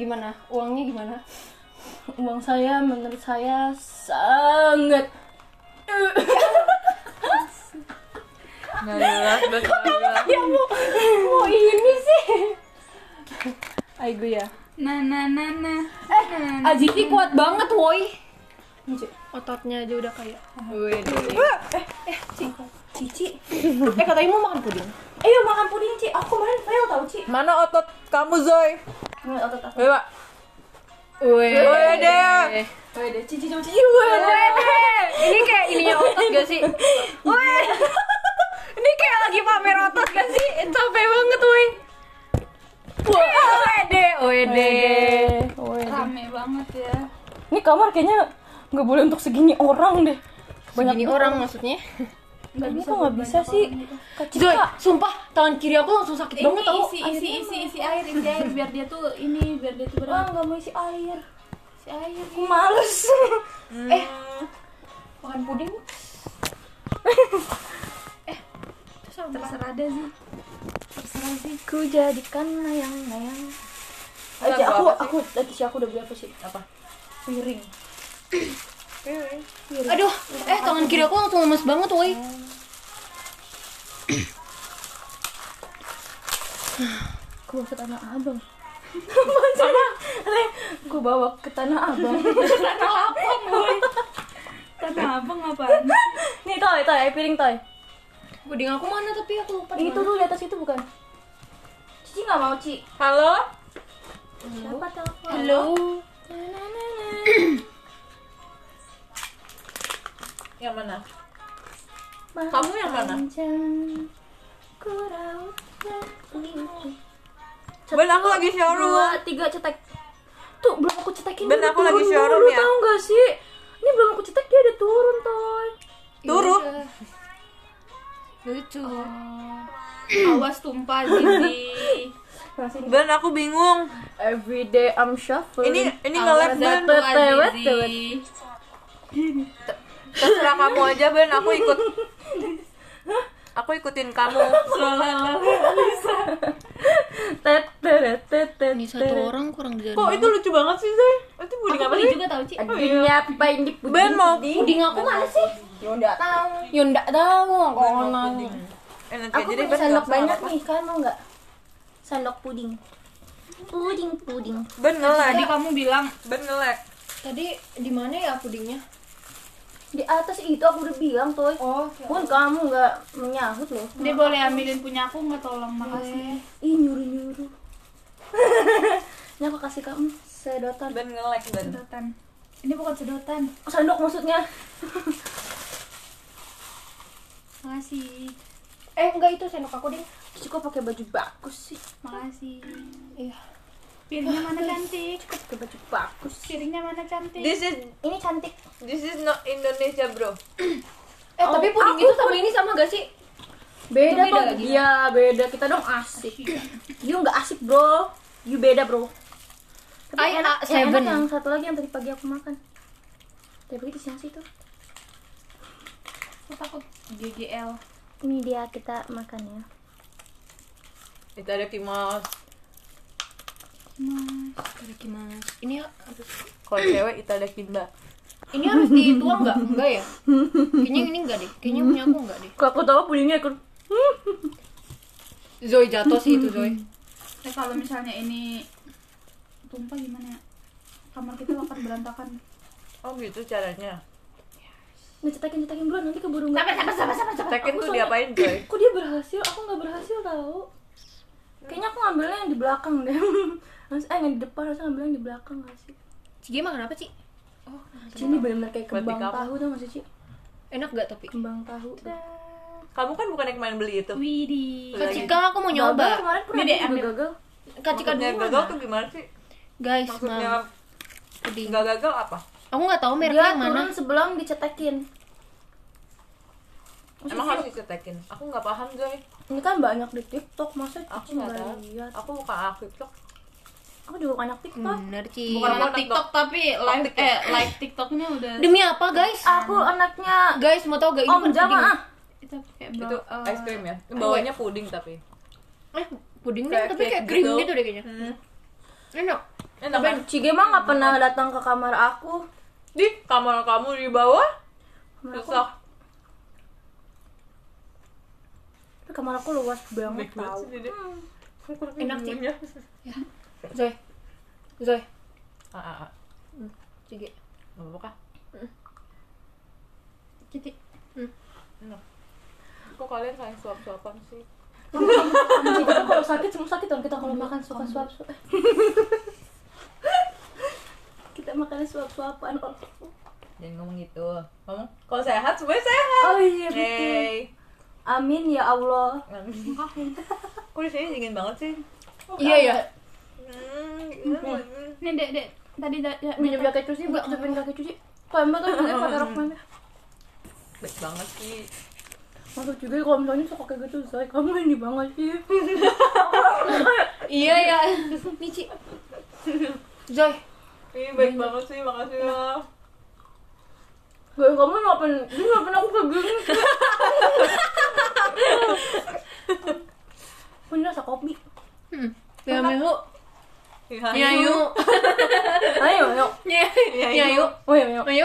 Gimana? Uangnya gimana? Uang saya menurut saya sangat nggak ya mau ini sih. Aigo ya. Ajiki kuat banget woi. Ototnya aja udah kayak Cici katanya mau makan puding. Ayo makan puding Ci, aku kemarin fail tau Ci. Mana otot kamu Zoy? Mana otot aku? Ayo pak. Wede Cici coba Cici ini kayak ininya otot gak sih? Ini kayak lagi pamer otot gak sih? Capek banget woi. Wede rame banget ya. Ini kamar kayaknya nggak boleh untuk segini orang deh. Segini orang maksudnya? Nggak bisa, kok nggak bisa sih? Zoy, sumpah tangan kiri aku langsung sakit banget tau. Isi air biar dia tuh ini, biar dia tuh berat. Nggak mau isi air, aku males. Makan puding? Terserah deh sih. Ku jadikan layang-layang. Aku udah beli apa sih? Apa? Piring. Aduh, tangan kiri aku langsung lemes banget, woi. Gue bawa ke Tanah Abang. Gue bawa ke Tanah Abang. Tanah Abang ngapain? Nih toy, piring toy. Puding aku mana tapi aku lupa. Itu dulu di atas itu bukan? Cici nggak mau Ci. Halo? Siapa telepon? Halo. Yang mana? Kamu yang mana? Ben aku lagi showroom. 2, 3 cetek. Tuh belum aku cetekin. Ben aku lagi showroom ya. Tahu nggak sih? Ini belum aku cetek dia udah turun toy. Turun. Lucu. Awas tumpah Zizi. Ben aku bingung. Everyday I'm shuffle. Ini nge-lab Ben. Terserah kamu aja Ben, aku ikut. Aku ikutin kamu. Ini satu orang kurang jalan. Kok itu lucu banget sih Zoy? Itu puding apa sih? Aku juga tahu Ci. Ben mau puding aku mana sih? Yo nggak tahu. Aku punya sendok banyak nih, kalian mau nggak? Sendok puding. Ben ngelek. Tadi kamu bilang Ben ngelek. Tadi di mana ya pudingnya? Di atas itu aku udah bilang toy. Pun kamu nggak menyahut loh. Dia boleh ambilin punya aku nggak, tolong makasih. Ih nyuruh. Ini aku kasih kamu sedotan. Ben ngelek Ben. Sedotan. Ini bukan sedotan. Sendok maksudnya. Makasih. Enggak itu sendok aku deh. Cici kok pakai baju bagus sih. Makasih. Iya. Piringnya mana cantik? Cici pakai baju bagus. Piringnya mana cantik? Ini cantik. This is not Indonesia, bro. Tapi puding itu sama ini sama gak sih? Beda dong. Iya, beda. Kita dong asik. You enggak asik, bro. You beda, bro. Tapi enak. Yang satu lagi yang tadi pagi aku makan. Tadi pagi di siang sih itu. Aku takut GGL. Ini dia kita makan ya. Itu ada itadakimasu. Ini kalau cewek itadakimasu. Ini harus dituang nggak? Enggak ya? Kayaknya ini enggak deh. Kayaknya punya aku enggak deh. Kalau aku tahu pudingnya aku. Zoy jatuh sih itu Zoy. Kalau misalnya ini tumpah gimana? Kamar kita akan berantakan. Oh gitu caranya. Nggak cetakin dulu nanti keburu nggak. Sabar. Cetakin tuh diapain Joy? Kok dia berhasil? Aku nggak berhasil tau. Kayaknya aku ngambilnya yang di belakang deh. Yang di depan harusnya ngambilnya yang di belakang nggak sih? Cik emang kenapa Cik? Cik ini benar-benar kayak kembang tahu tuh masih Cik. Enak nggak tapi? Kembang tahu. Kamu kan bukan yang kemarin beli itu. Widih. Kak Cika aku mau nyoba. Kemarin pernah gagal. Kak Cika dulu. Gagal tuh gimana sih? Guys, maaf. Nggak gagal apa? Aku nggak tahu mereknya yang mana. Dia sebelum dicetekin. Emang harus dicetekin? Aku nggak paham Joy. Ini kan banyak di TikTok, masa aku nggak lihat. Aku bukan anak TikTok. Aku juga bukan anak TikTok. Bener Ci. Bukan anak TikTok tapi like TikToknya udah. Demi apa guys? Aku anaknya. Guys mau tau gak ini puding? Itu es krim ya. Bawahnya puding tapi. Puding tapi kayak krim gitu deh kayaknya. Enak kan? Cige mah gak pernah datang ke kamar aku. Di kamar kamu di bawah? Susah. Tapi kamar aku luas banget tau. Enak sih. Zoe Cige gak apa-apa kah? Citi enak. Kok kalian saling suap-suapan sih? Kita kalau sakit semua sakit kan, kita kalau makan suka suap-suap. Kita makannya suap-suapan. Jangan ngomong gitu. Ngomong kalau sehat semuanya sehat. Oh iya betul. Hey. Amin ya Allah. Amin. Kok di sini dingin banget sih? Iya ya. Nih Dek tadi minum kaki cuci, buat jepin kaki cuci. Kamu tuh pakai kotor mana? Baik banget sih. Masuk juga kalau misalnya suka kayak gitu, Zai, kamu ini banget sih. Iya ya, Nici Zai ini baik banget sih, makasih ya. Zai, kamu ngapain aku kayak gini? Aku ini rasa kopi. Nyayu Nyayu Nyayu Nyayu Nyayu Nyayu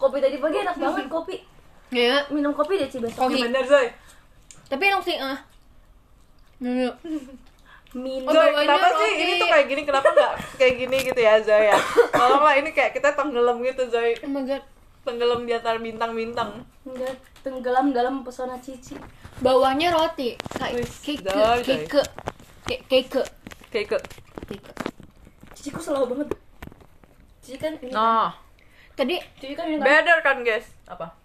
kopi tadi pagi enak banget kopi. Iya, minum kopi deh Ci besok. Kopi bener Zoe. Tapi enak sih. Minum. Zoe, kenapa sih ini tuh kayak gini? Kenapa nggak kayak gini gitu ya Zoe ya? Tolonglah ini kayak kita tenggelam gitu Zoe. Oh my god. Tenggelam di antara bintang-bintang. Enggak, tenggelam dalam pesona Cici. Bawahnya roti. Keke. Ciciku selalu banget. Cici kan ini. Nah. Tadi Cici kan ini. Beda kan, guys? Apa?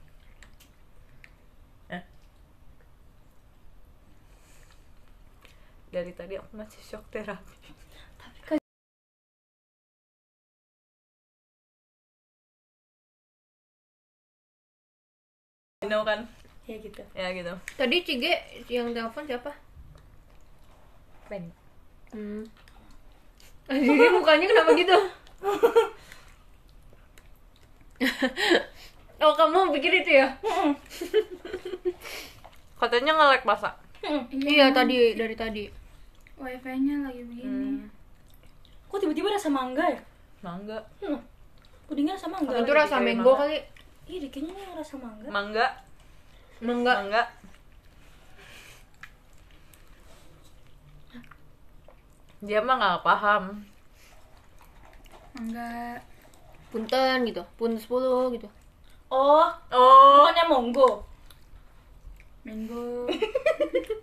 Dari tadi aku masih shock terapi. Tapi kan Dino kan? Ya gitu. Ya gitu. Tadi Cige yang telepon siapa? Ben. Jadi mukanya kenapa gitu? Oh, kamu pikir itu ya? Katanya nge-lag masa? Iya, tadi dari tadi. Wifi-nya lagi begini. Kok tiba-tiba rasa mangga ya? Mangga. Pudingnya rasa mangga. Itu rasa mango kali. Iya, kayaknya rasa mangga. Mangga. Dia mah nggak paham. Mangga. Punten gitu, pun 10 gitu. Oh. Bukannya monggo. Mango.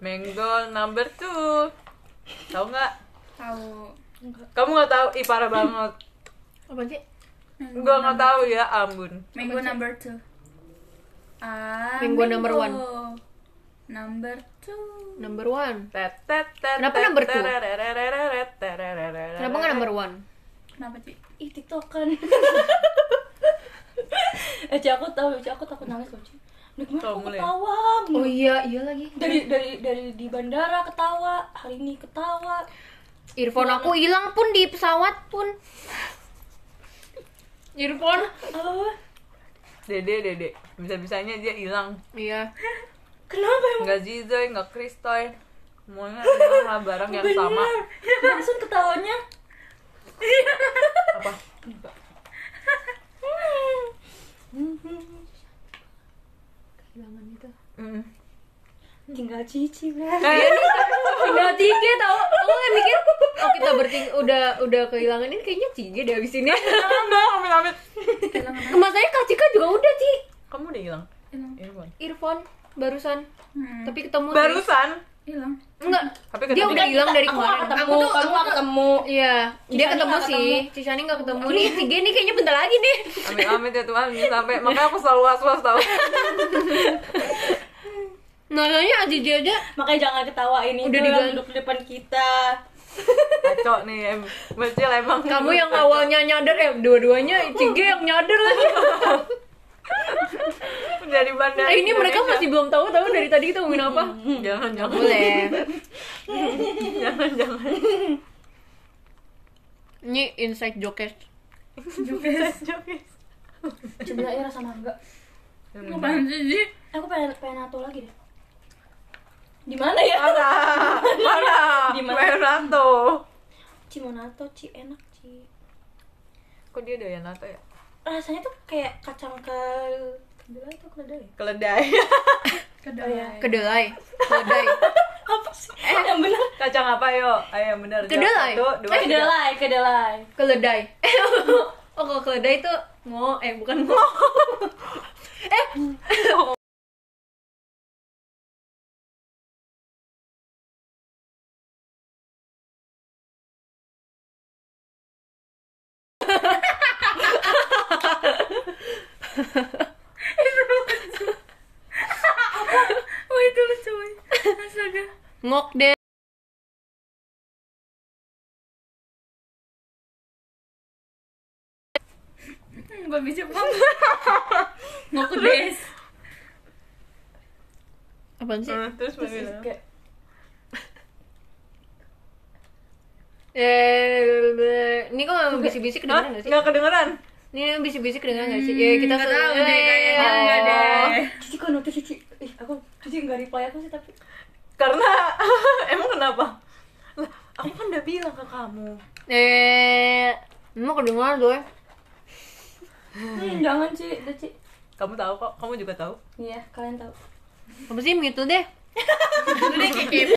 Mango number 2. Tahu nggak? Tahu. Kamu nggak tahu? Ih, parah banget. Apa sih? Gua nggak tahu ya, ampun. Mango number 2. Mango number 1. Number 1. Kenapa number 2? Kenapa nggak number 1? Kenapa sih? Ih, TikTokan. Aku takut nangis loh, Ci. Aku ketawa. Oh iya lagi. Dari di bandara ketawa, hari ini ketawa. Earphone aku hilang pun di pesawat pun. Earphone? Apa? Dede. Bisa-bisanya dia hilang. Iya. Kenapa emang? Nggak Zizoy, nggak Kristoy. Semuanya adalah barang yang sama. Maksud ketawanya? Apa? Kehilangan itu. Tinggal Cici lah. Tinggal Cici tau. Aku nggak mikir. Oh, kita udah kehilangan ini kayaknya Cici deh abis ini. Amit. Kemasanya Kak Cika juga udah Ci. Kamu udah hilang. Earphone. Barusan. Tapi ketemu barusan? Hilang. Enggak. Tapi dia udah hilang dari kemarin. Aku ketemu. Iya. Dia ketemu sih. Cicani enggak ketemu. Nih, si Geni kayaknya bentar lagi nih. Amit-amit ya Tuhan, sampai makanya aku selalu was-was tahu. Nanya Aziz aja. Makanya jangan ketawa ini. Udah duduk di depan kita. Kacau nih, Mercil emang. Kamu yang awalnya nyadar ya, dua-duanya Cige yang nyadar lagi. Dari bandara. Ini Indonesia. Mereka masih belum tahu dari tadi kita ngomongin apa. Jangan boleh. Jangan. Ini inside jokes. Jokes. Coba ya rasa mangga. Apaan sih? Aku pengen nato lagi deh. Di mana ya? Mana? Meranato. Cimonato, Ci enak, Ci. Kok dia doyan nato ya? Rasanya tuh kayak kacang kedelai atau keledai? Keledai. Kedelai. Apa sih? Yang benar. Kacang apa yo? Ayo yang benar. Kedelai. Kedelai. Keledai. Oh, kalau keledai itu mau bukan mau. Ngok deh. Gua bisa banget. Ngok deh. Apaan sih? Terus bagaimana? Ini kok bisik-bisik kedengeran gak sih? Gak kedengeran. Ini bisik-bisik kedengeran gak sih? Ya kita gak tau deh kayaknya. Gak deh. Cici kok notis Cici? Ih aku Cici gak reply aku sih tapi karena emang kenapa? Lah, aku kan udah bilang ke kamu. Emang kedengaran doi. Jangan Ci, udah Ci. Kamu tahu kok, kamu juga tahu. Iya, kalian tahu. Apa sih gitu deh? Udah kikip.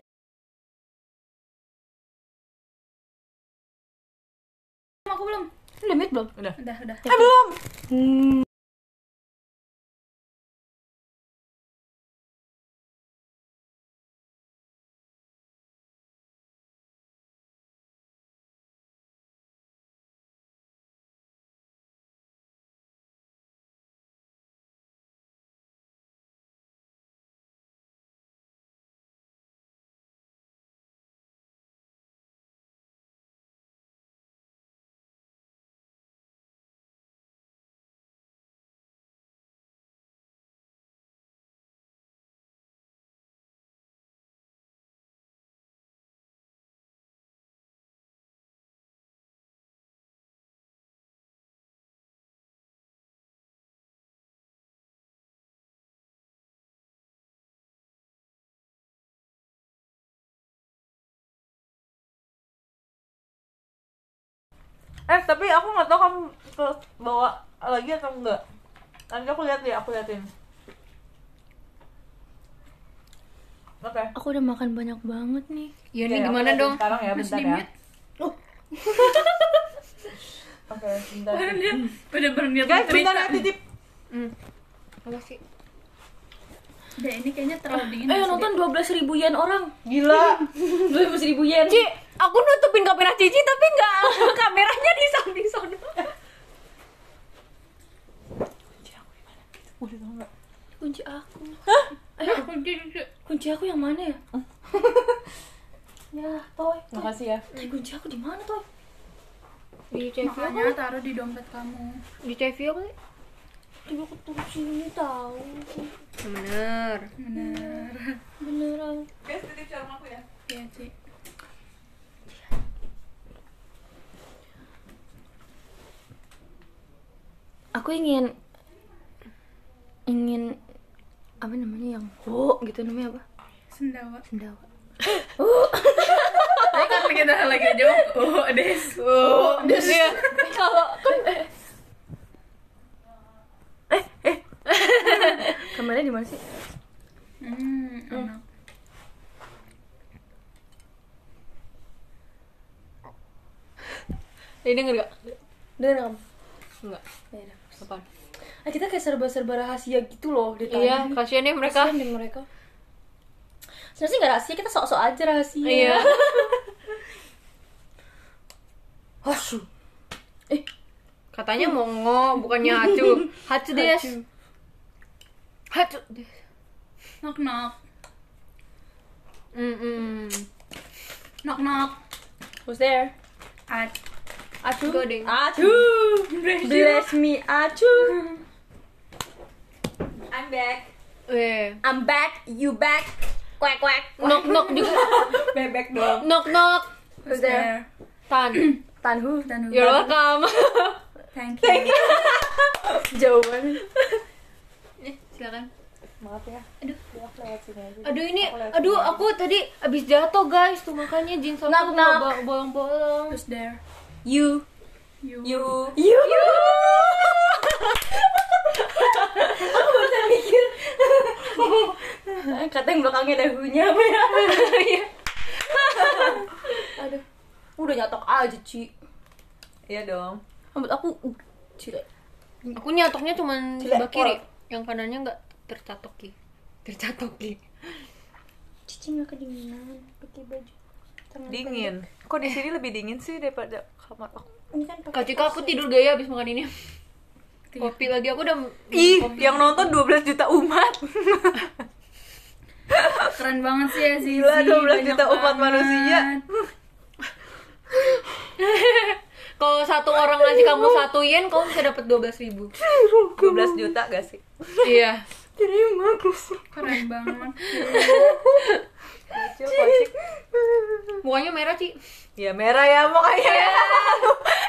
Aku belum. Udah mute belum? Udah. Belum. Tapi aku nggak tahu kamu ke bawa lagi atau enggak. Nanti aku lihat ya, aku liatin. Oke. Aku udah makan banyak banget nih. Ya ini gimana dong? Sekarang ya, bentar ya. Oke, bentar. Bener-bener. Guys, bentar ya, titip. Apa sih? Udah ini kayaknya terlalu dingin. Ayo nonton 12.000 yen orang. Gila. 12.000 yen. Ci, aku nutupin kamera Cici tapi enggak. Kameranya di samping sono. Kunci aku di mana? Udah tahu enggak? Kunci aku. Hah? Ayo kunci aku yang mana ya? Ya, Toy. Makasih ya. Kunci aku di mana, Toy? Di TV. Makanya taruh di dompet kamu. Di TV apa sih? Coba aku tulis sini tahu. Bener. Guys, titip showroom aku ya. Iya, Ci. Aku ingin apa namanya yang gitu namanya apa? Sendawa. Tapi kan kita lagi jauh. Des. Ya. Kalau kan kamarnya di mana sih? Enak. Denger gak? Denger kamu? Enggak. Denger. Apaan? Kita kayak serba-serba rahasia gitu loh. Iya, kasihan ya mereka. Sebenarnya gak rahasia, kita sok-sok aja rahasia. Iya. Hasu. Katanya mongo, bukannya hacu. Hacu. Knock-knock. Knock-knock. Who's there? Acu. Goding. Acu. Bless me, Acu. I'm back. I'm back, you back. Kwek-kwek. Knock-knock juga. Bebek dong. Knock-knock. Who's there? Tanhu. You're welcome. Thank you. Jauh banget. Silakan. Maaf ya. Aduh, maaf. lewat sini aja. Aduh ini, aduh aku tadi abis jatuh guys, tuh makanya jeans aku nggak bolong-bolong. Who's there? You. You. Aku bisa mikir. Kata yang belakangnya ada hunya apa ya? Aduh, udah nyatok aja Ci. Iya dong. Rambut aku cilek. Aku nyatoknya cuman sebelah kiri, yang kanannya nggak tercatoki. Cici nggak kedinginan pakai baju. Tangan dingin. Pendek. Kok di sini lebih dingin sih daripada kamar aku. Ini kan pakai. Kak, aku tidur gaya abis makan ini. Kopi lagi aku udah. Ih, kopi. Yang nonton 12 juta umat. Keren banget sih ya sih. 12 juta umat manusia. Kalau satu orang ngasih kamu 1 yen, kamu bisa dapat 12.000. 12 juta gak sih? Iya. Terima kasih. Keren banget. Lucu kocik. Mukanya merah, Ci. Ya merah ya mukanya.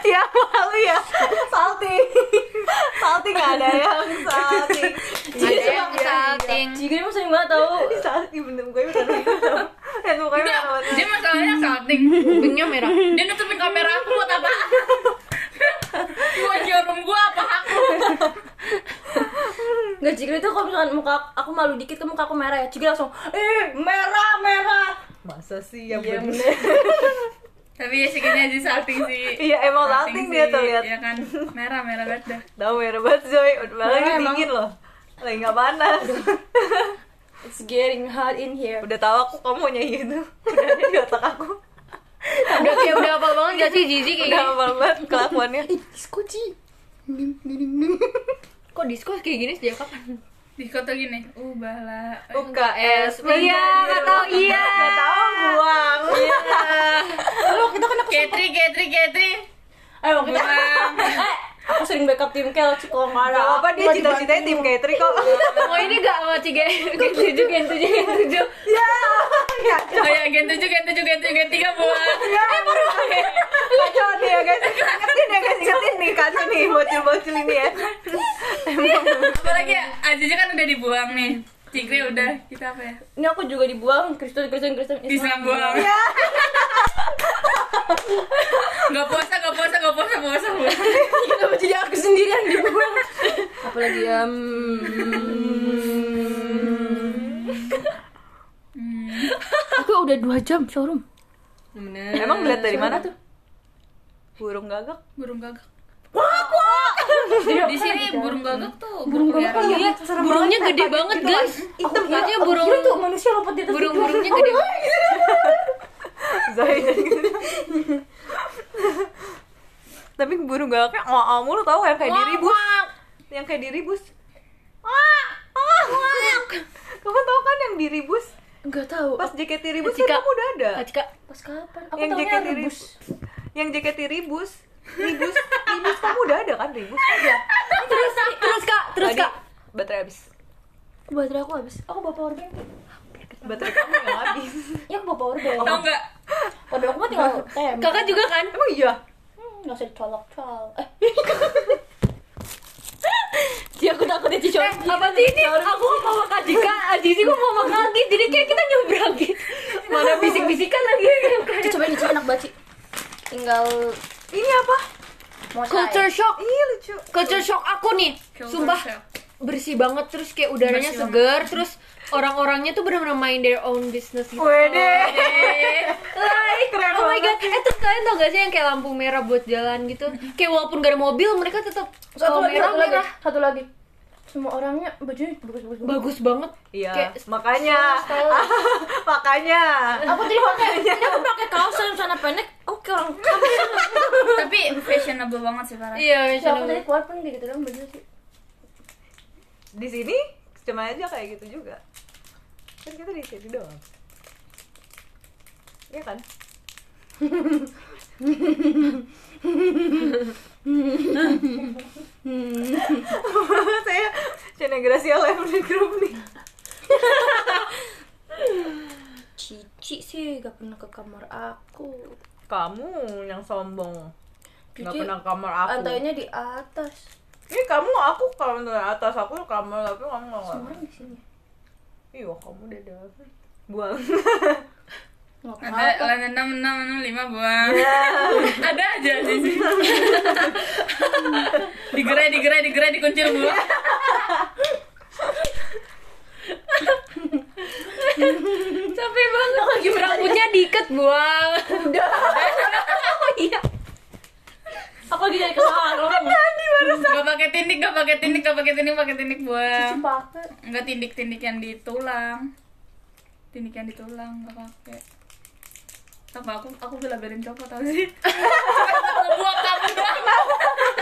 Ya malu ya. Salting enggak ada yang salting. Ada yang salting. Jika kamu sering banget tahu. Salting bener mukanya merah. Dan mukanya merah. Dia masalahnya salting, kupingnya merah. Dia nutupin kamera aku buat apa? Gua jorum gua apa aku? Nggak, Cikri itu kalau misalkan muka aku malu dikit ke muka aku merah ya, Cikri langsung merah. Masa sih yang bener. Tapi ya sikitnya aja salting sih. Iya emang salting dia tuh lihat. Iya kan merah banget dah. Tahu merah banget coy. Lagi dingin loh. Lagi nggak panas. It's getting hot in here. Udah tahu aku kamu mau nyanyi itu. Udah ada di otak aku. Udah kayak udah hafal banget gak sih Jiji kayak gini. Udah hafal banget kelakuannya. Disco Ci. Kok disco kayak gini sejak kapan? Disco tuh gini. Ubahlah. UKS. Iya nggak tahu. Iya nggak tahu buang. Iya. Lalu kita kena Katri. Ayo kita. Aku sering backup tim Kel, Ci, kalau nggak ada apa dia cita-citanya tim Katri kok. Oh ini nggak sama Ci Gen 7. Ya. Oh ya Gen 7 Gen 3 buang. Ya baru. Kacau nih ya guys. Ingetin nih kacau nih bocil ini ya. Apalagi Aziz kan udah dibuang nih. Cikri udah, kita apa ya? Ini aku juga dibuang, Kristen Islam buang. Iya. Gak puasa. Kenapa jadi aku sendiri yang dibuang? Apalagi ya. Aku udah 2 jam showroom. Bener. Emang lihat dari mana tuh? Burung gagak. Wah. Di sini burung gagak tuh. Iya, burungnya gede banget, guys. Hitam katanya burung. Itu manusia lompat di atas. Burung-burungnya gede. Zai. Tapi burung gagaknya ngao mulu tau yang kayak diribus. Kamu tau kan yang diribus? Enggak tahu. Pas JKT ribus tuh kamu udah ada. Pas kapan? Aku tahu yang ribus. Yang JKT ribus kamu udah ada kan ribus aja. Terus kak baterai aku habis aku bawa power bank. Baterai kamu yang habis ya aku bawa power bank. Tahu nggak power aku mah tinggal tem. Kakak juga kan emang iya nggak usah dicolok Ci, aku takutnya Ci colok. Apa sih ini aku mau makan Azizi aku mau makan lagi jadi kayak kita nyebrang gitu mana bisik-bisikan lagi Ci cobain Ci enak banget Ci tinggal. Ini apa? Culture shock. Iya lucu. Culture shock aku nih. Sumpah bersih banget terus kayak udaranya segar terus orang-orangnya tuh benar-benar main their own business gitu. Wede. Like keren. Oh my god. Terus kalian tau gak sih yang kayak lampu merah buat jalan gitu? Kayak walaupun gak ada mobil mereka tetap merah. Satu lagi. Semua orangnya bajunya bagus banget. Iya. Makanya. Aku pakai kaos sama celana pendek. Oke orang. Tapi fashionable banget sih parah. Iya, fashionable. Aku tadi keluar pun gitu doang baju sih. Di sini cuma aja kayak gitu juga. Kan kita di sini doang. Iya kan? Saya channel Gracia live di grup nih. Cici sih gak pernah ke kamar aku. Kamu yang sombong. Cici, gak pernah ke kamar aku. Antainya di atas. Ini kamu aku kamar atas aku kamar tapi kamu nggak. Semua di sini. iya kamu udah dapet buang. Ada 6, 6, 6, 5 buang. Ada aja sih. Digerai, dikuncir buang. Capek banget lagi rambutnya diikat buang. Udah. Oh iya. Aku lagi jadi kesalahan lo kamu. Gak pakai tindik buang. Enggak tindik yang di tulang gak pakai. Sama aku belaberin copot tau sih. Buang kamu doang.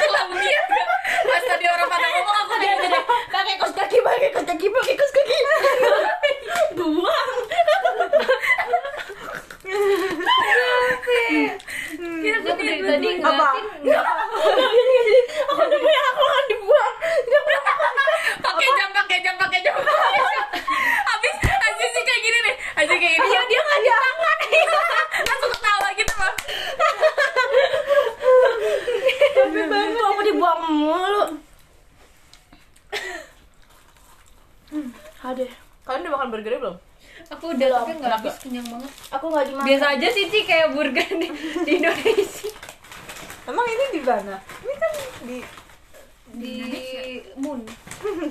Kamu lihat gak? Pas tadi orang pada ngomong aku dia jadi pakai kos kaki. Buang. Kira aku dari tadi ngeliatin. Jadi aku udah banyak aku akan dibuang. Pakai jam. Habis kayak gini nih. Aja kayak gini. Dia enggak ada tangan. Langsung ketawa gitu, Bang. Tapi banget aku dibuang mulu. Ada. Kalian udah makan burgernya belum? Aku udah, tapi enggak habis, kenyang banget. Aku enggak dimakan. Biasa aja sih, Ci, kayak burger di Indonesia. Emang ini di mana? Ini kan di Mun.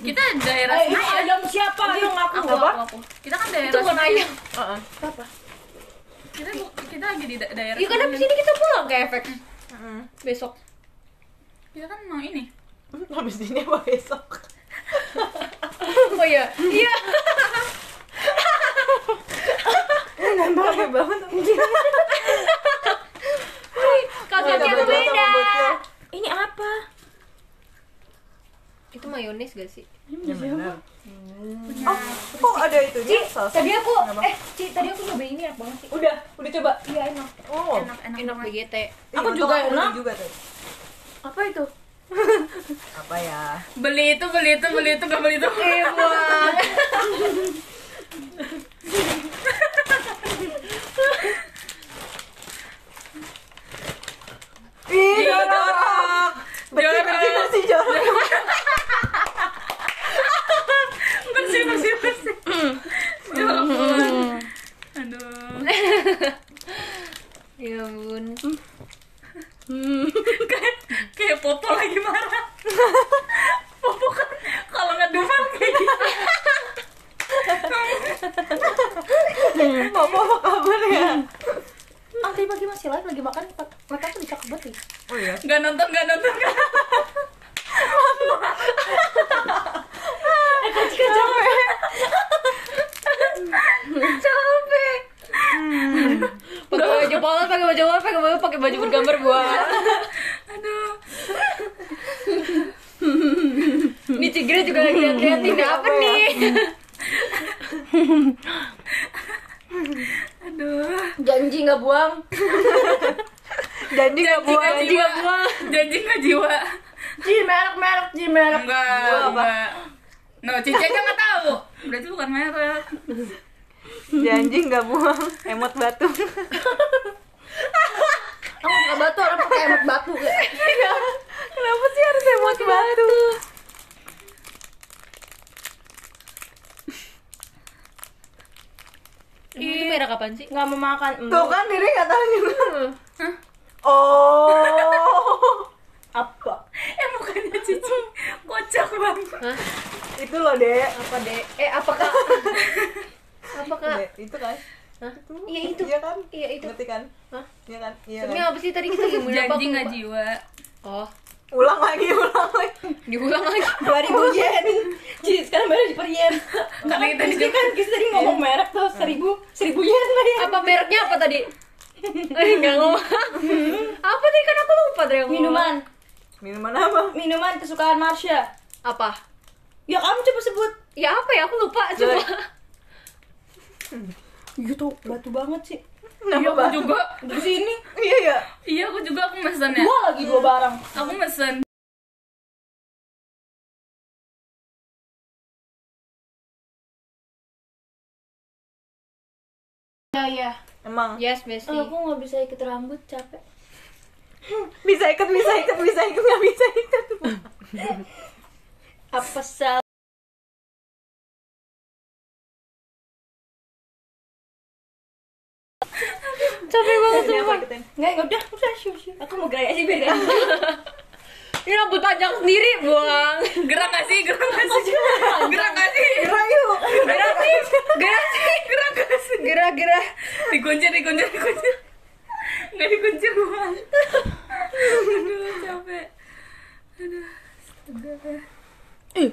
Kita daerah sini. Ayam siapa? Ayam aku. Kita kan daerah. Itu bukan ayam. Heeh. Apa? Kita lagi di daerah. Iya kan habis ini kita pulang ke efek. Heeh. Besok. Kita kan mau ini. Habis ini apa besok? Oh iya. Iya. Nambah agak banget. Kakaknya beda. Ini apa? Itu mayones gak sih? Ini siapa? Oh, kok ada itunya? Tadi aku coba ini enak banget sih. Udah coba. Iya enak. Oh, enak BGT. Aku juga enak. Apa itu? Apa ya? Beli itu. Iya buang. Ih, jorok. Bersih jorok. Bersih. Jorok. Aduh. Ya ampun. Kayak Popo lagi marah. Popo kan kalau ngedumel kayak gitu. Popo apa kabar ya? Ah, tadi pagi masih live lagi makan, mata tuh dicakep banget nih. Oh iya? Gak nonton. Capek. Pakai baju bergambar buat. Aduh. Nih Cigra juga lagi lihat-lihatin apa nih? Aduh. Janji nggak buang. Janji nggak jiwa. Merek. Enggak. No, Cica aja nggak tahu. Berarti bukan merek. Janji nggak buang. Emot batu. Kamu nggak batu, orang pakai emot batu. Kenapa sih harus emot batu? Itu merek apaan sih? Nggak mau makan. Tuh kan diri nggak tahu juga. Hah? Oh. Apa? Bukannya Cici kocak banget. Hah? Itu loh, Dek. Apa, Dek? Apakah? Apakah? Itu kan? Hah? Iya itu. Iya kan? Iya itu. Ngerti kan? Hah? Iya kan? Iya. Sebenarnya apa sih tadi kita ngomongin apa? Janji nggak jiwa. Oh. Ulang lagi. Diulang lagi. 2000 yen. Jadi sekarang baru di per yen. Karena kita di kan kita tadi ngomong merek tuh 1000 yen lah ya. Apa mereknya apa tadi? Enggak ngomong. Apa tadi kan aku lupa tadi ngomong. Minuman apa? Minuman kesukaan Marsha. Apa? Ya kamu coba sebut. Ya apa ya? Aku lupa coba. Gitu batu banget sih. Iya aku juga di sini. Iya aku mesen ya. Dua barang. Aku mesen. Iya. Emang. Yes, Messi. Aku nggak bisa ikat rambut, capek. Bisa ikat. Apa salah? Capek banget semua. Nggak udah syuh. Aku mau gerak sih biar ini rambut panjang sendiri, buang. Gerak nggak sih? Gerak nggak sih? Dikunci. Nggak dikunci buang. Aduh capek. Aduh setelah.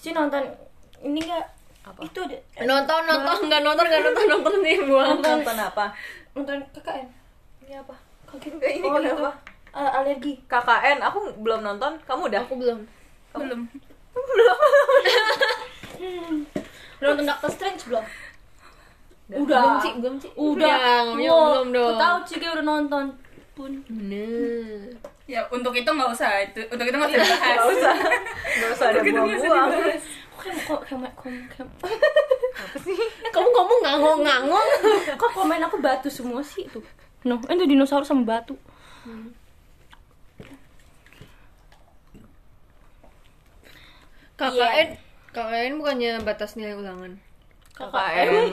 Cici nonton ini nggak? Apa? Itu nonton nih buang. Nonton apa? Nonton KKN. Ini apa? Ini kenapa? Alergi KKN, aku belum nonton, kamu udah? Aku belum. Kamu? Belum. Belum nonton Doctor Strange belum? Udah. Belum sih. Belum dong. Aku tahu Ciki udah nonton pun. Bener. Ya untuk itu nggak usah, untuk itu nggak usah dibahas. Nggak usah ada buang-buang. Kok apa sih? Kamu ngomong ngangong. Kok komen aku batu semua sih tuh? No, itu dinosaurus sama batu. KKN bukannya batas nilai ulangan? KKN.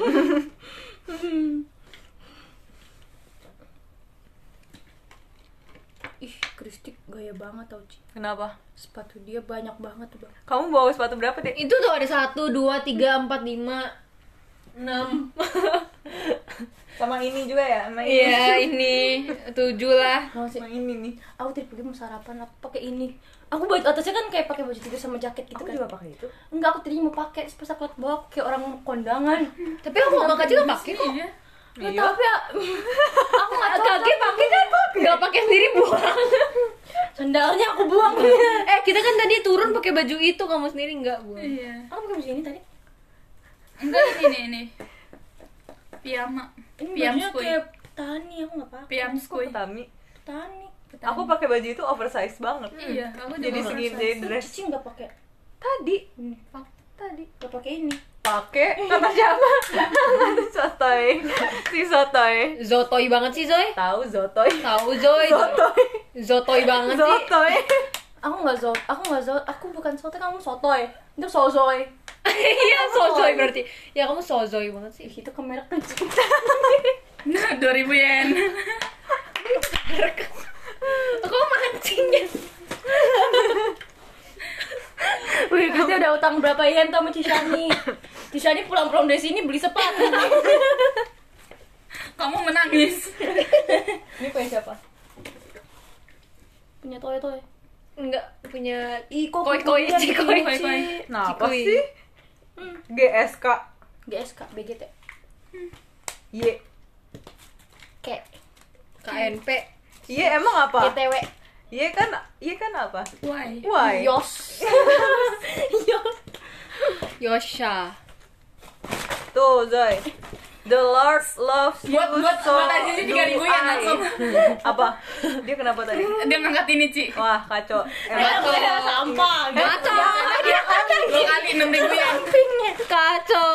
Ih, Kristik gaya banget tau Ci. Kenapa? Sepatu dia banyak banget tuh. Kamu bawa sepatu berapa deh? Itu tuh ada 1, 2, 3, 4, 5, 6. Sama ini juga ya? Iya, ini 7 lah. Sama ini nih. Aku tadi pergi mau sarapan, aku pakai ini. Aku baju atasnya kan kayak pakai baju tidur sama jaket gitu. Aku kan juga pakai itu. Enggak, aku tadinya mau pakai terus aku liat bawa kayak orang kondangan. Tapi aku sama Kak juga pakai kok. Ya, tapi aku nggak cocok pakai kan, nggak pakai sendiri buang. Sendalnya aku buang. Kita kan tadi turun pakai baju itu, kamu sendiri nggak buang. Iya. Aku pakai baju ini tadi. Enggak, ini. Piyama. Ini kayak Tani, aku nggak pakai. Piyamskui. Tani. Aku pakai baju itu oversize banget. Iya. Aku jadi segini dress. Cici nggak pakai. Tadi. Nggak pakai ini. Pakai kata siapa? Zotoy banget sih Zoy. Zotoy banget sih. Zotoy. Aku nggak zotoy. Aku bukan sotoy, kamu sotoy. Itu sozoy. Iya sozoy berarti. Ya kamu sozoy banget sih. Itu ke merek kan. Nah 2.000 yen. Aku mancingnya. Wih, kita udah utang berapa yen sama Cishani? Cishani pulang-pulang dari sini beli sepatu. Kamu menangis. Ini punya siapa? Punya Toy. Enggak, punya Koi. Nah, apa sih? GSK BGT. Y. KNP. Y emang apa? GTW. Iya kan apa? Why? Yosha. Tuh, Zoy. The Lord loves you so. Buat aja sih 3.000 yang langsung. Apa? Dia kenapa tadi? Dia ngangkat ini, Ci. Wah, kacau. Kacau. 2 kali 6.000 yang. Kacau.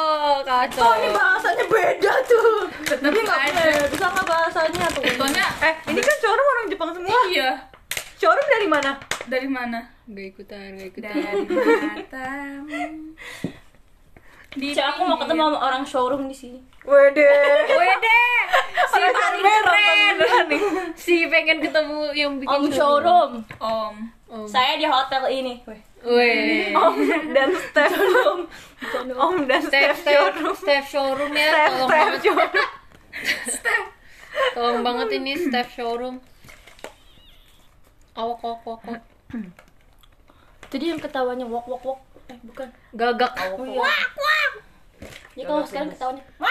Oh, ini bahasanya beda tuh. Tapi nggak beda sama bahasanya tuh. Contohnya, ini kan showroom orang Jepang semua. Iya. Showroom dari mana? Gak ikutan dari Batam. Cik, aku mau ketemu sama orang showroom di sini. Wede si paling keren nih. Si pengen ketemu yang bikin om showroom. Om saya di hotel ini. Weh. Om dan staff showroom. Tolong banget ini staff showroom. Awak. Tadi yang ketawanya wok. Bukan. Gagak. Wak. Ya kalau sekarang ketawanya wak.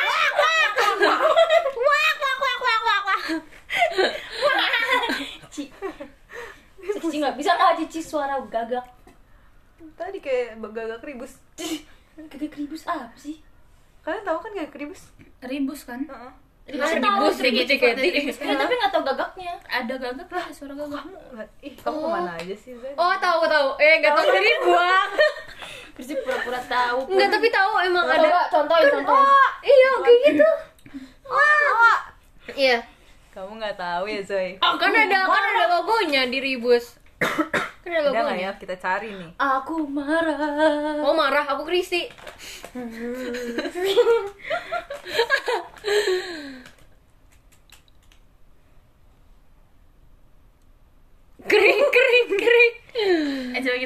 Cici nggak bisa lah Cici suara gagak. Tadi kayak gagak ribus. Gagak ribus apa sih? Kalian tahu kan gagak ribus? Ribus kan? Ribus di JKT48. Tapi enggak tahu gagaknya. Ada gagak lah suara gagak. Kamu kemana aja sih, Zen? Oh, tahu. Enggak tahu dari buang. Bersih pura-pura tahu. Enggak, tapi tahu emang ada. Contohin. Oh, iya kayak gitu. Wah. Iya. Kamu enggak tahu ya, Zoy. Oh, kan ada logonya di ribus. Kan ada logonya. Ya, kita cari nih. Aku marah. Aku Kristi.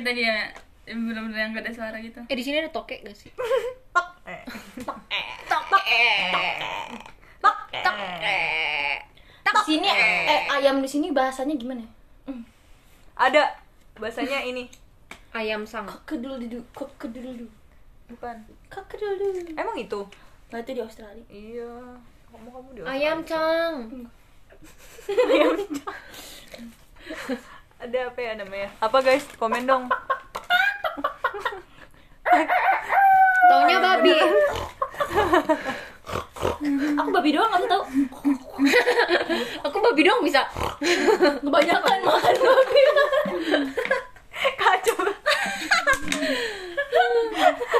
gitu dia benar-benar yang gak ada suara gitu. Di sini ada tokek gak sih? Tok. Sini ayam di sini bahasanya gimana? Ada bahasanya ini. Ayam sang. Kok kedul dulu. Bukan. Kok kedul dulu. Emang itu? Nah, itu di Australia. Iya. Kamu di Australia. Ayam cang. Ayam cang. Ada apa ya namanya? Apa guys? Komen dong. Taunya babi. Aku babi doang enggak tahu. Aku babi doang bisa. Kebanyakan makan babi. Kacau.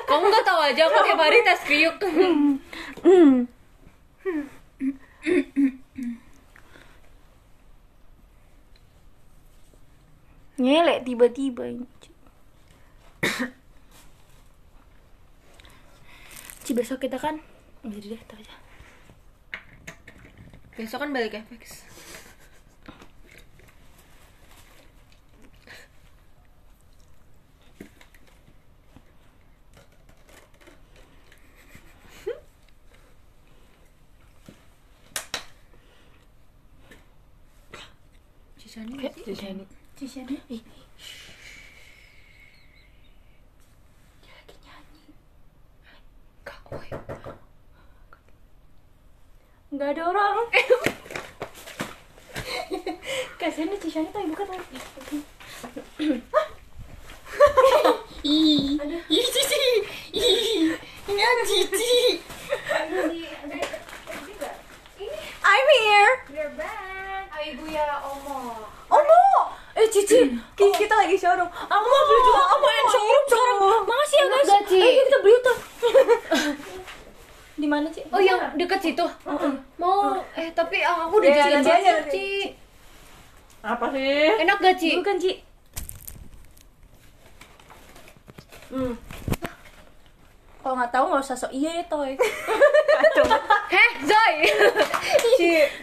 Kamu enggak tahu aja aku tiap hari tes kriuk. Nyelek tiba-tiba ini. Ci besok kita kan jadi deh aja. Besok kan balik FX. Cisani. Dia lagi nyanyi. Kak, oi. Enggak ada orang. Kasihan Cisani tuh buka tuh. I'm here. We're back. Ibu ya Omo. Cici, kita lagi showroom. Aku mau beli juga, aku mau showroom sekarang. Makasih ya guys. Ayo kita beli tuh. Di mana Ci? Oh yang dekat situ. Mau tapi aku udah jalan banyak Ci. Apa sih? Enak gak Ci? Bukan Ci. Kalau nggak tahu nggak usah sok iya ya Toy. Heh Zoy.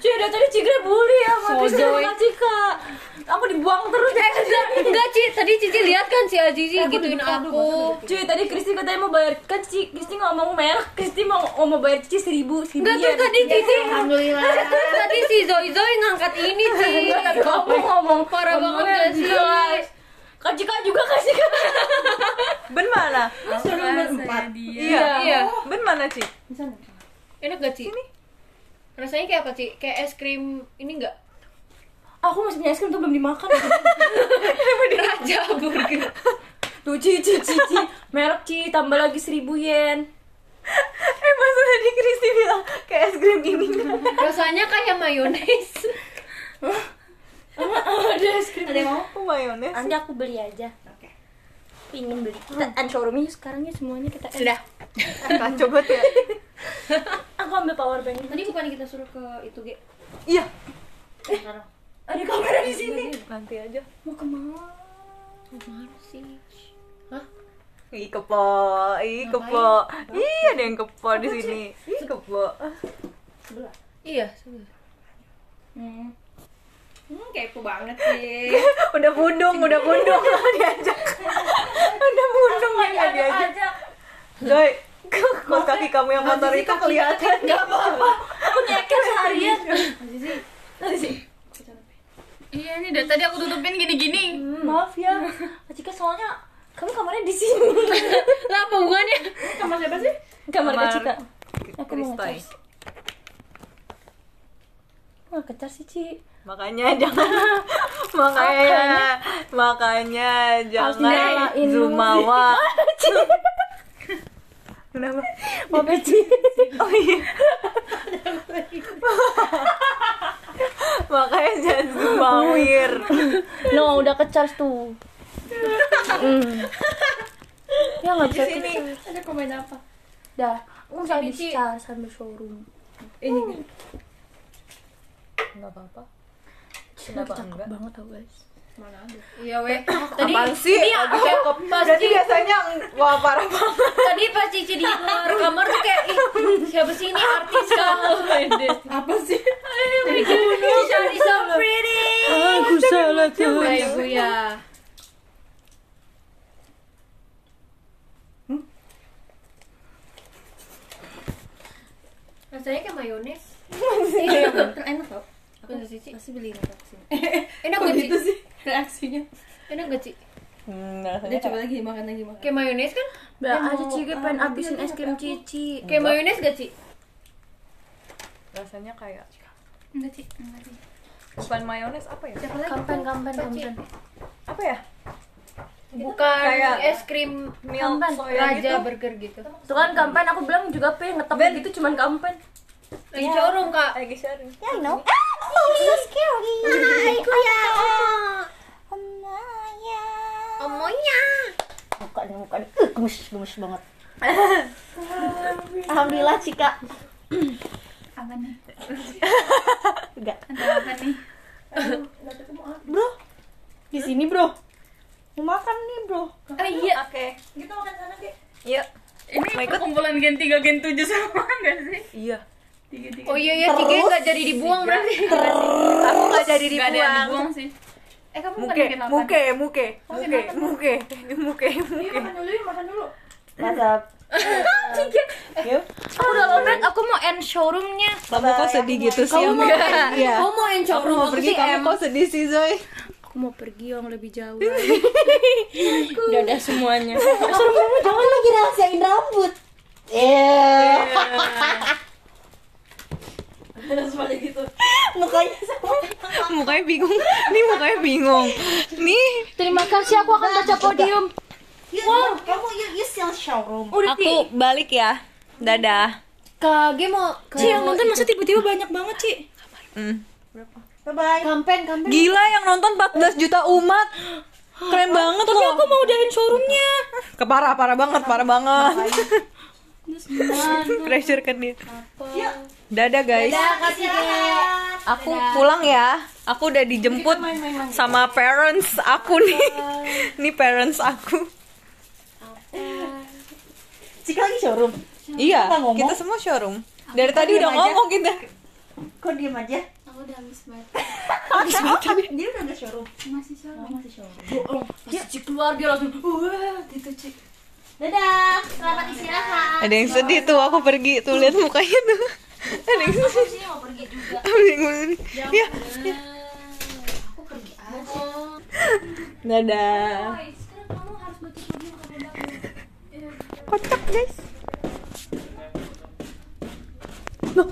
Ci udah tadi Ci gue bully ya sama Cika. Aku dibuang terus. Enggak, Ci. Tadi Cici lihat kan si Azizi gituin aku. Cuy, tadi Kristi katanya mau bayar. Kan Cici, Kristi enggak mau merek. Kristi mau bayar Cici 1.000. Enggak tuh tadi Cici. Alhamdulillah. Tadi si Zoy ngangkat ini, Ci. Kamu ngomong parah banget guys. Kak Cika juga kasih kan. Ben mana? Iya. Ben mana, Ci? Enak gak, Ci? Rasanya kayak apa, Ci? Kayak es krim ini enggak? Aku masih punya es krim tuh belum dimakan. Raja burger. Tuh Cici. Merek Ci tambah lagi 1.000 yen. Maksudnya di Kristi bilang kayak es krim ini. Rasanya kayak mayones. Ada es krim. Ada yang mau? Aku mayones. Nanti aku beli aja. Oke. Pingin beli. Showroomnya sekarangnya semuanya kita. Sudah. Kita coba ya. Aku ambil power bank. Tadi bukan kita suruh ke itu G? Iya. Sekarang. Ada kamera di sini. Nanti aja. Mau kemana sih? Hah? Ih kepo. Ih ada yang kepo di sini. Ih kepo. Sebelah. Iya sebelah. Kepo banget sih. Udah bundung diajak. Udah bundung diajak. Doi, kok kaki kamu yang kotor itu kelihatan? Gak apa-apa. Aku nyeker seharian. Azizi. Iya nih, dari tadi aku tutupin gini-gini. Maaf ya, Cika soalnya kamu kamarnya di sini. Lah apa hubungannya? Kamar siapa sih? Kamar Cika. Aku mau ngecar. Wah kecar sih Ci. Makanya jangan Zumawa. Kenapa? Mau kecil. Oh iya. Makanya jangan zumawir. No, udah kecas tuh. Ya nggak bisa ini. Ada komen apa? Dah, aku habis charge sambil showroom. Ini. Nggak apa-apa. Kenapa enggak? Banget tau guys. Mana ada? Iya weh. Tadi sih aku cakep pas Cici. Jadi biasanya wah parah banget. Tadi pas Cici di luar kamar tuh kayak siapa sih ini artis kamu? Apa sih? She's so pretty. Aku salah tuh. Ibu ya. Rasanya kayak mayones. Iya, enak kok. Aku udah cici. Pasti beli ini kok sini. Enak kok gitu sih reaksinya. Enak gak Ci? Udah coba lagi makan. Kayak mayones kan? Nah, Cici gue pengen abisin es krim Cici. Kayak mayones gak Ci? Rasanya kayak enggak Ci, enggak Ci. Bukan mayones apa ya? Kampen. Apa ya? Bukan kayak es krim milk soya gitu, burger gitu. Itu kan kampen, aku bilang juga ngetep gitu cuman kampen. Lagi showroom Kak. Lagi showroom. Ya no. Oh so scary. Omonya. Bukan. Gemes banget. Alhamdulillah Cika. Apa nih? Enggak. Apa nih? Bro. Di sini, Bro. Mau makan nih, Bro. Iya. Oke. Kita makan sana, Ki. Iya. Ini perkumpulan gen 3 gen 7 sama enggak sih? Iya. 3. Oh iya, Cika enggak jadi dibuang berarti. Aku enggak jadi dibuang. Enggak ada dibuang sih. Kamu bukan gen 8. Muke. Iya, makan dulu. Mantap. Aku udah lobet, aku mau end showroomnya. Kamu kok sedih gitu sih? Kamu mau end showroom? Aku mau pergi, kamu kok sedih sih Zoe? Aku mau pergi yang lebih jauh. Udah ada semuanya. Kamu jangan lagi rahasiain rambut. Terus balik gitu. Mukanya bingung. Nih, terima kasih, aku akan baca podium. Wow, kamu sell showroom. Aku balik ya. Dadah. Kage mau Ci yang nonton masa tiba-tiba banyak banget, Ci. Berapa? Bye-bye. Kampen. Gila yang nonton 14 juta umat. Keren banget loh. Tapi aku mau udahin showroomnya. Parah banget. Pressure kan dia. Yuk. Dadah guys. Aku pulang ya. Aku udah dijemput sama parents aku nih. Nih parents aku. Cika lagi showroom? Iya, kita semua showroom. Dari tadi udah ngomong kita. Kok diem aja? Aku udah habis baterai. Dia udah nggak showroom? Masih showroom. Bohong. Pas Cik keluar dia langsung wah gitu Cik. Dadah, selamat istirahat. Ada yang sedih tuh, aku pergi tuh, lihat mukanya tuh. Ada yang sedih. Aku sih mau pergi juga. Iya. Aku pergi aja. Dadah. Kocak guys. Loh.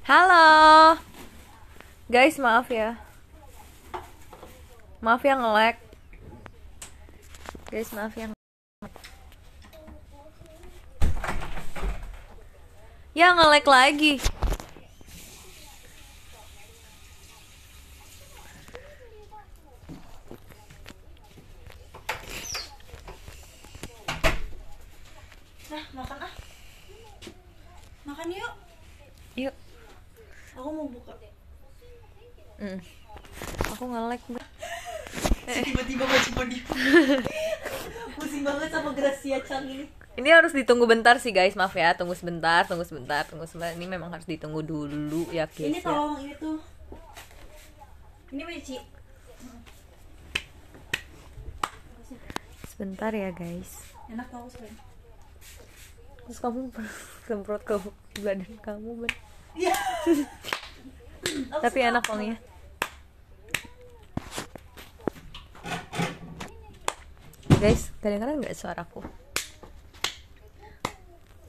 Halo guys, maaf ya nge-lag guys, nge-lag lagi. Nah, makan yuk. Aku mau buka. Aku nge-lag tiba-tiba baca body. Pusing banget sama Gracia Chang ini. Ini harus ditunggu bentar sih guys, maaf ya. Tunggu sebentar. Ini memang harus ditunggu dulu ya guys. Ini tolong ini tuh. Ini Mici. Sebentar ya guys. Enak tau sih. Terus kamu semprot ke badan kamu bener. Ya. Tapi enak wanginya. Guys, kedengeran nggak suaraku?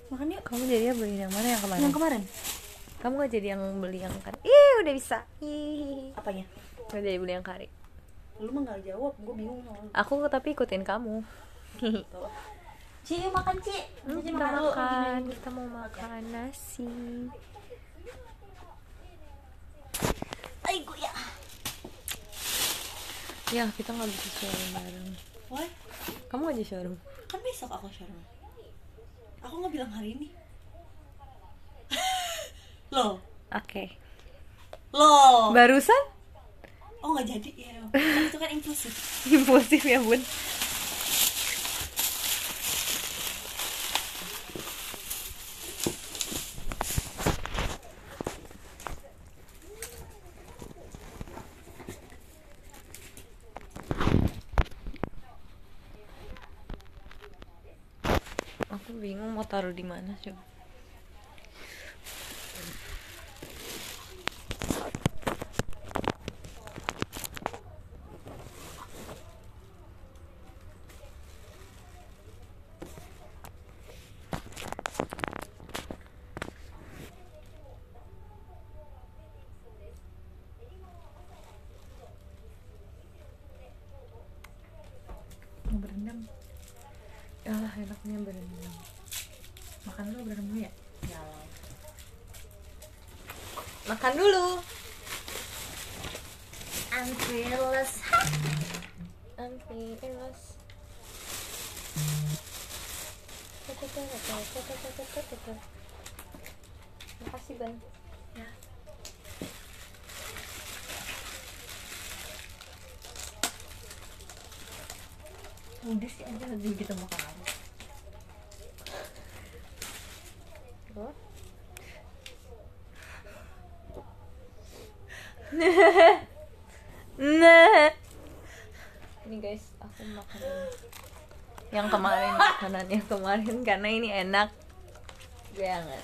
Makan yuk. Kamu jadinya beli yang mana, yang kemarin? Yang kemarin. Kamu nggak jadi yang beli yang kari? Ih, udah bisa. Apanya? Nggak jadi beli yang kari. Lu mah nggak jawab, gue bingung. Aku tapi ikutin kamu. Ci, makan Ci. Kita mau makan nasi. Ya, kita nggak bisa showroom bareng. What? Kamu nggak di showroom? Kan besok aku showroom. Aku nggak bilang hari ini. Loh. Oke. Loh. Barusan? Oh, nggak jadi ya. Itu kan impulsif. Impulsif ya, Bun. Aku bingung mau taruh di mana coba. Berendam. Yalah, enaknya berendam. Makan dulu berendam dulu ya? Yalah. Makan dulu. I'm fearless. Makasih, Bang. Ya. Udah sih aja lagi kita makan apa? Loh? Nah. Ini guys, aku makan yang kemarin, makanan yang kemarin karena ini enak banget.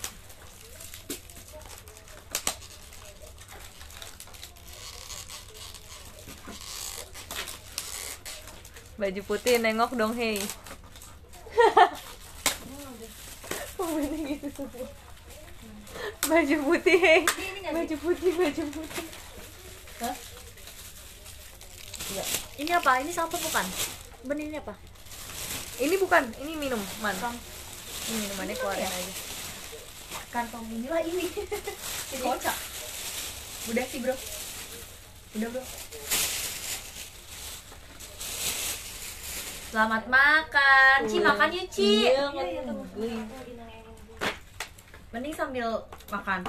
Baju putih nengok dong, hei. Gitu semua. Baju putih, hei. Baju putih. Hah? Enggak. Ini apa? Ini sampel bukan? Bener ini apa? Ini bukan, ini minuman. Ini minumannya keluarin aja. Kantong inilah ini. Kocak. Udah sih, Bro. Udah, Bro. Selamat makan, Ci, makan yuk, Ci. Iya, mending sambil makan.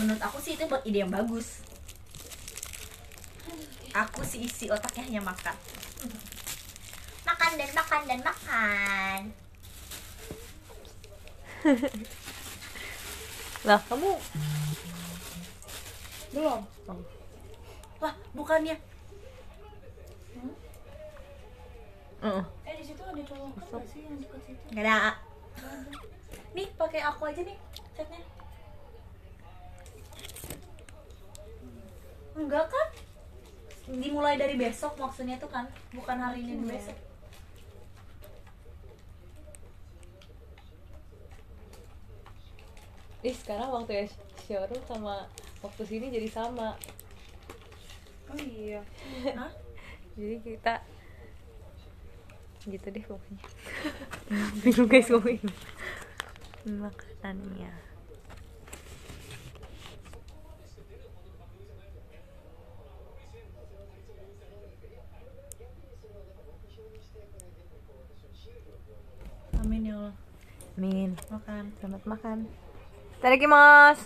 Menurut aku sih itu buat ide yang bagus. Aku sih isi otaknya hanya makan. Makan. Lah, kamu belum? Lah, bukannya di situ ada cowok nggak sih yang dekat situ? Nggak ada. Nih pakai aku aja nih catnya. Enggak kan? Dimulai dari besok maksudnya tuh kan, bukan hari ini besok. Sekarang waktu showroom sama waktu sini jadi sama. Oh iya. Hah? Jadi kita gitu deh pokoknya. Bingung guys ngomongin makanannya. Amin ya Allah. Amin. Makan, selamat makan. Itadakimasu.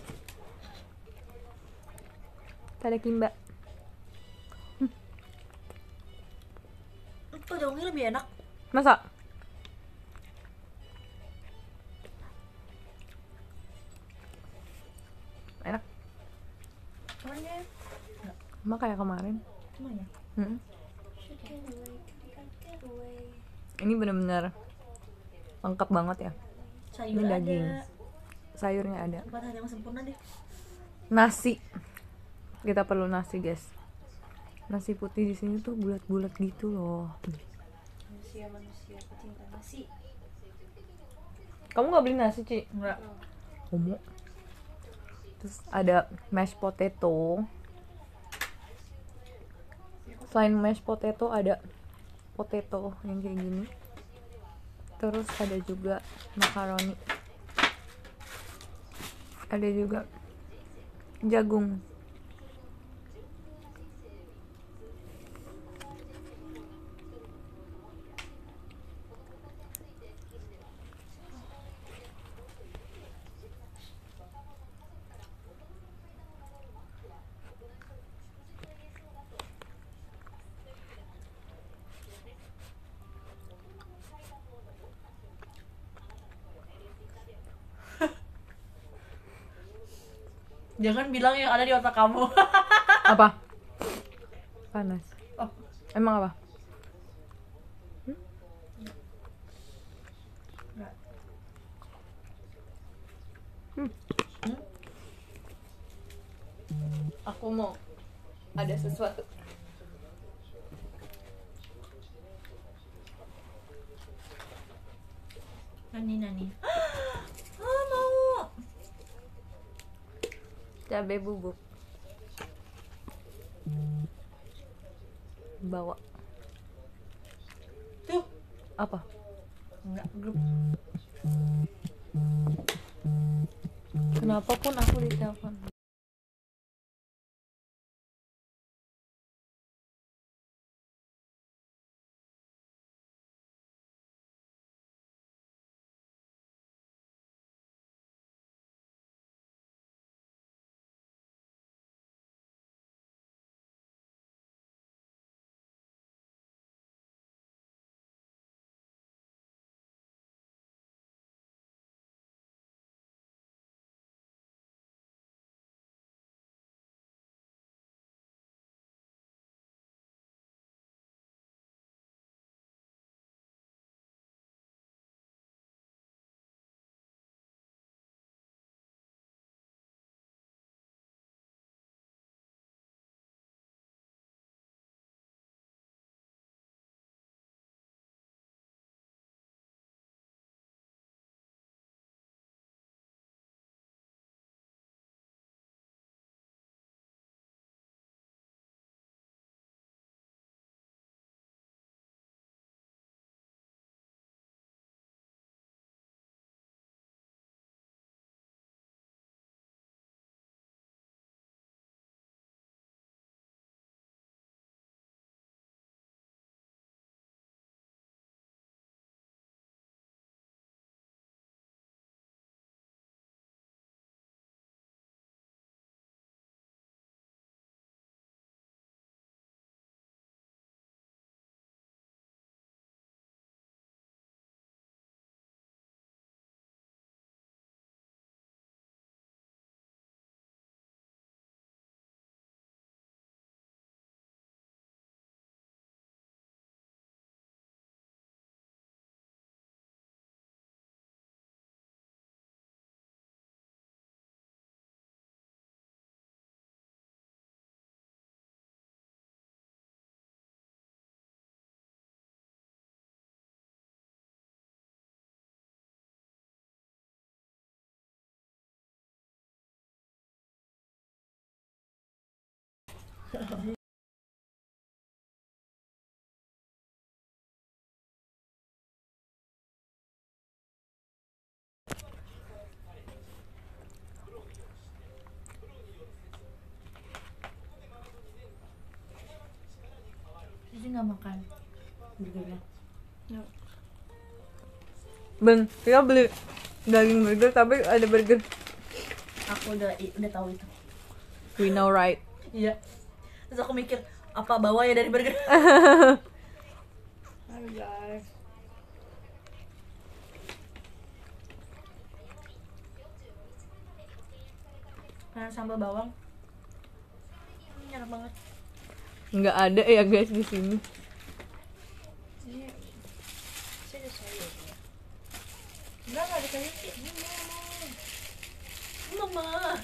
Itadakimasu. Itu jauhnya lebih enak. Masa? Enak. Kemana? Emang kayak kemarin. Kemana? Ini bener-bener lengkap banget ya. Sayur ini daging ada. Sayurnya ada. Bahan yang sempurna deh. Nasi. Kita perlu nasi guys. Nasi putih di sini tuh bulat-bulat gitu loh. Manusia pecinta nasi. Kamu nggak beli nasi, Ci? Nggak. Kamu. Terus ada mashed potato. Selain mashed potato ada potato yang kayak gini. Terus ada juga makaroni. Ada juga jagung. Jangan bilang yang ada di otak kamu. Apa? Panas. Oh. Emang apa? Aku mau ada sesuatu. Nani? Ah, mau cabai bubuk bawa tuh apa? Enggak grup. Kenapa pun aku ditelepon. Jadi nggak makan burgernya. Ben, kita beli daging burger tapi ada burger. Aku udah tahu itu. We know right. Iya. Terus aku mikir, apa bawahnya dari burger? Hai guys, karena sambal bawang enak banget. Nggak ada ya guys di sini. Ini ada sayur. Enggak ada sayur. Mama.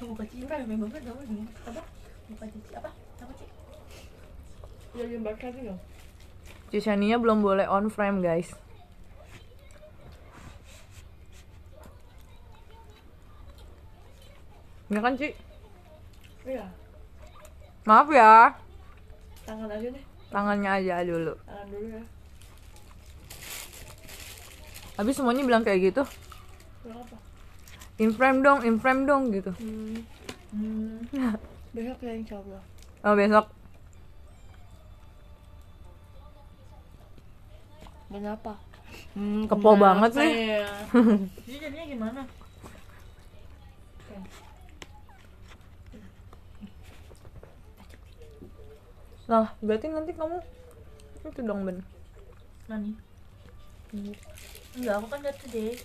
Buka cici memang bener apa? Buka cici apa? Apa sih? Ya yang bakar itu. Cisaninya belum boleh on frame guys. Nggak kan Ci? Iya. Maaf ya. Tangan aja deh. Tangannya aja dulu. Tangan dulu ya. Habis semuanya bilang kayak gitu. Kenapa? In frame dong gitu. Besok ya insya Allah. Oh besok. Kenapa? Kepo banget sih. Ya. Jadi jadinya gimana? Nah berarti nanti kamu itu dong Ben. Nani? Enggak aku kan jatuh deh.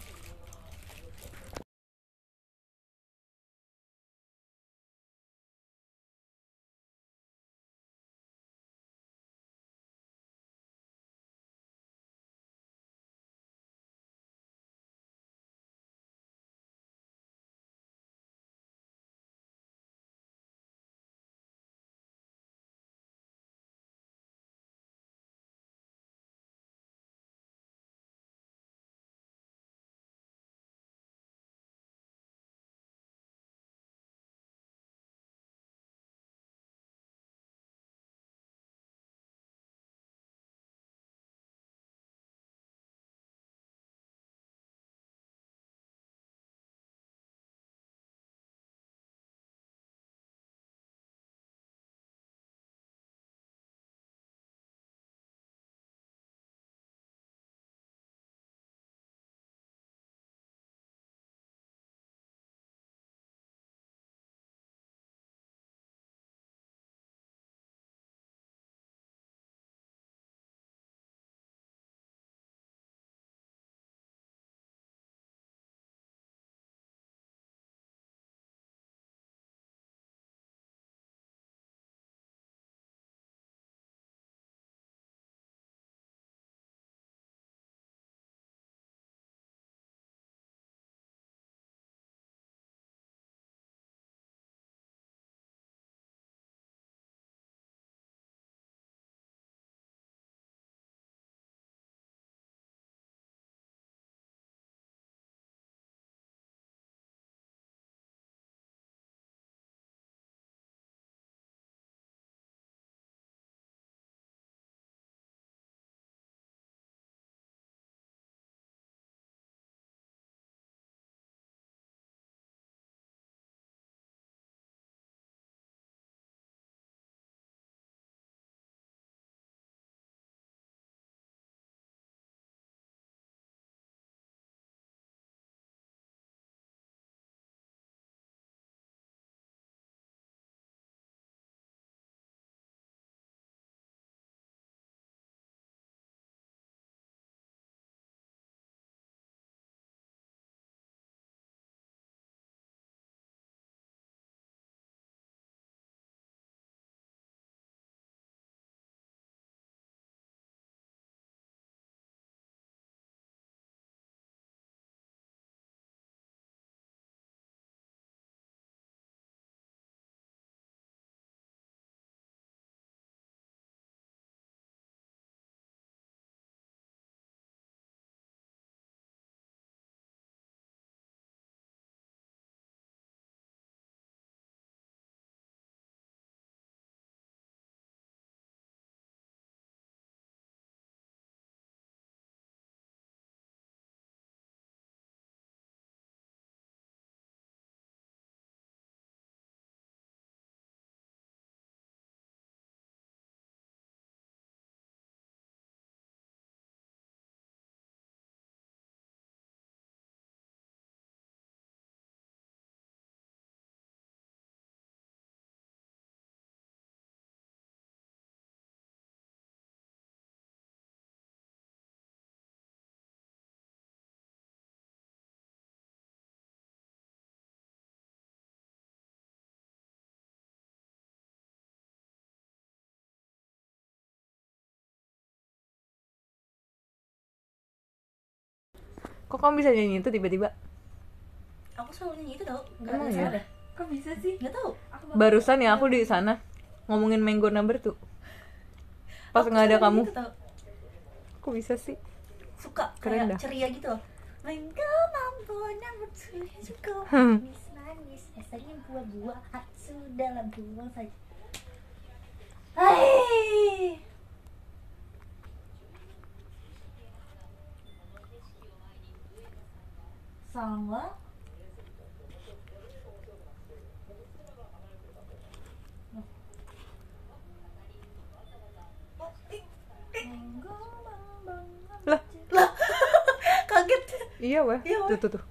Kok kamu bisa nyanyi itu tiba-tiba? Aku selalu nyanyi itu tau. Emang ya? Deh. Kok bisa sih? Gak tau. Barusan ya aku di sana ngomongin Mango Number tuh. Pas nggak ada kamu. Kok bisa sih? Suka keren kayak dah. Ceria gitu. Mango Number 2 juga manis-manis. Rasanya buah-buah atsu dalam buah saja. Hai. Salah. Lah, lah. Kaget. Iya weh. Tuh. Kok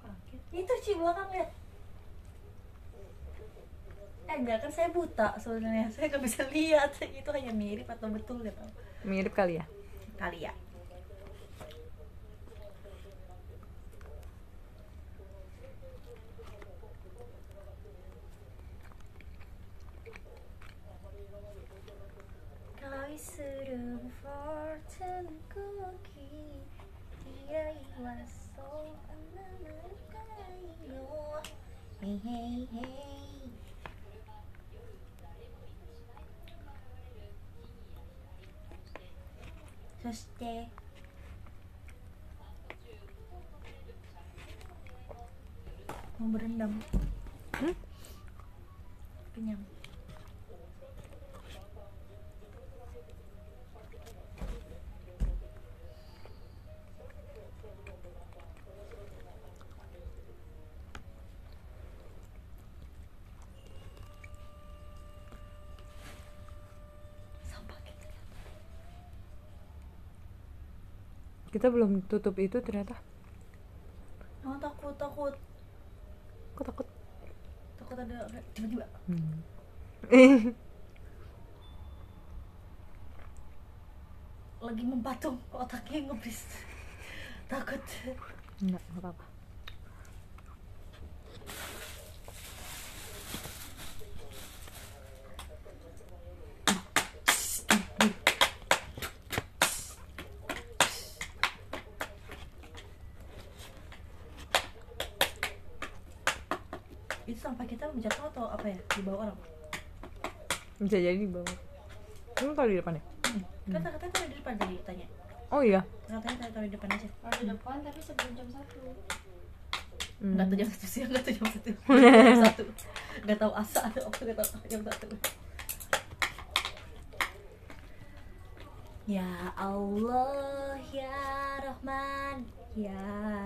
kaget? Itu sih gua kaget. Enggak kan saya buta sebenarnya. Saya enggak bisa lihat. Itu hanya mirip atau betul ya, Pak? Mirip kali ya? Kali ya. Mau berendam. Kenyang. Kita belum tutup itu ternyata. Oh, takut. Aku takut. Takut ada tiba-tiba. Lagi membatung, otaknya ngebris. Takut. Enggak apa-apa. Jatuh atau apa ya? Di bawah orang? Bisa jadi di bawah. Kamu taruh di depan ya? Kata-katanya taruh di depan jadi tanya. Oh iya? Kata-katanya taruh di depan aja. Taruh di depan tapi sebelum jam 1. Enggak tuh jam 1 siang, enggak tuh jam 1. Enggak tahu asa atau apa, enggak tahu jam 1. Ya Allah, Ya Rahman, Ya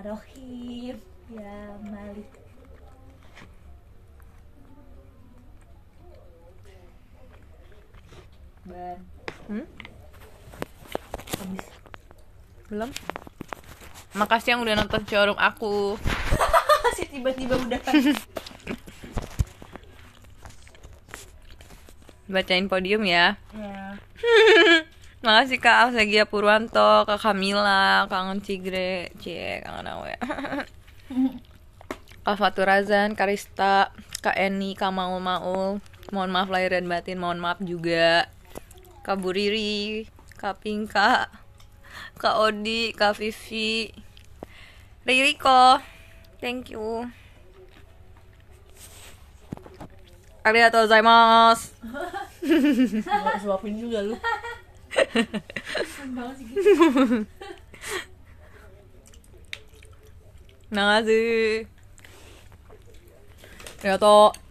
Rahim, Ya Malik. Ben. Habis. Belum. Makasih yang udah nonton showroom aku. Si tiba-tiba udah kan. Bacain podium ya. Ya. Makasih Kak Afsegia Purwanto, Kak Kamila, Kangen Cigre, Cie, Kangen Awe. Kak Faturazan, Karista, Kak Eni, Kak Maul-Maul. Mohon maaf lahir dan batin, mohon maaf juga. Kak Buriri, Kak Pinka, Kak Odi, Kak Vivi, Ririko, thank you. Arigatou gozaimasu. Suapin juga lu. Nangasi. Arigatou.